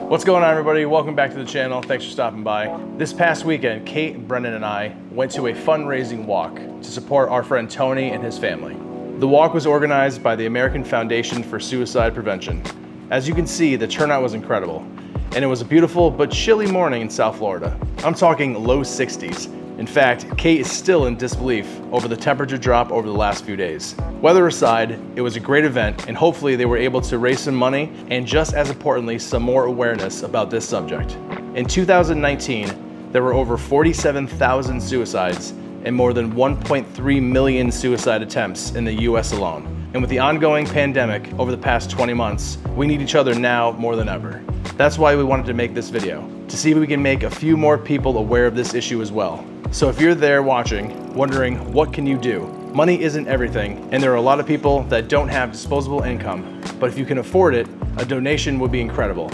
What's going on, everybody? Welcome back to the channel. Thanks for stopping by. This past weekend, Kate, Brendan, and I went to a fundraising walk to support our friend Tony and his family. The walk was organized by the American Foundation for Suicide Prevention. As you can see, the turnout was incredible, and it was a beautiful but chilly morning in South Florida. I'm talking low 60s. In fact, Kate is still in disbelief over the temperature drop over the last few days. Weather aside, it was a great event, and hopefully they were able to raise some money and, just as importantly, some more awareness about this subject. In 2019, there were over 47,000 suicides and more than 1.3 million suicide attempts in the US alone. And with the ongoing pandemic over the past 20 months, we need each other now more than ever. That's why we wanted to make this video, to see if we can make a few more people aware of this issue as well. So if you're there watching, wondering what can you do? Money isn't everything, and there are a lot of people that don't have disposable income, but if you can afford it, a donation would be incredible.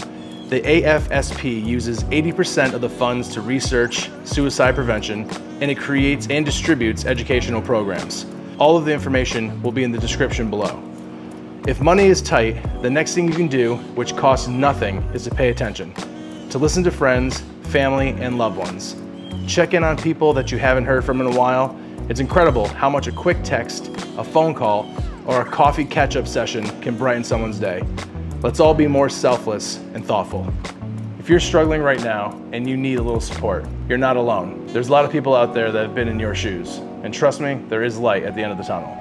The AFSP uses 80% of the funds to research suicide prevention, and it creates and distributes educational programs. All of the information will be in the description below. If money is tight, the next thing you can do, which costs nothing, is to pay attention, to listen to friends, family, and loved ones. Check in on people that you haven't heard from in a while. It's incredible how much a quick text, a phone call, or a coffee catch-up session can brighten someone's day. Let's all be more selfless and thoughtful. If you're struggling right now and you need a little support, you're not alone. There's a lot of people out there that have been in your shoes. And trust me, there is light at the end of the tunnel.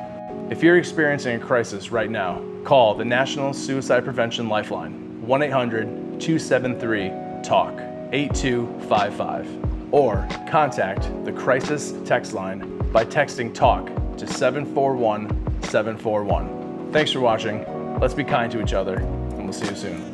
If you're experiencing a crisis right now, call the National Suicide Prevention Lifeline, 1-800-273-TALK, 8255. Or contact the Crisis Text Line by texting TALK to 741-741. Thanks for watching. Let's be kind to each other, and we'll see you soon.